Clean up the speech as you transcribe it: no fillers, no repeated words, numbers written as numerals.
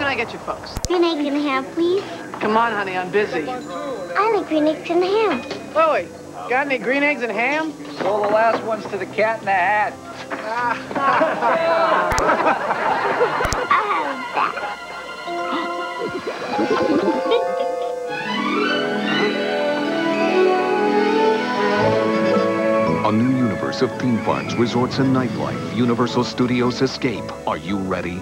can I get you folks? Green eggs and ham, please. Come on, honey, I'm busy. I like green eggs and ham. Chloe, got any green eggs and ham? Sold the last ones to the Cat in the Hat. A new universe of theme parks, resorts, and nightlife. Universal Studios Escape. Are you ready?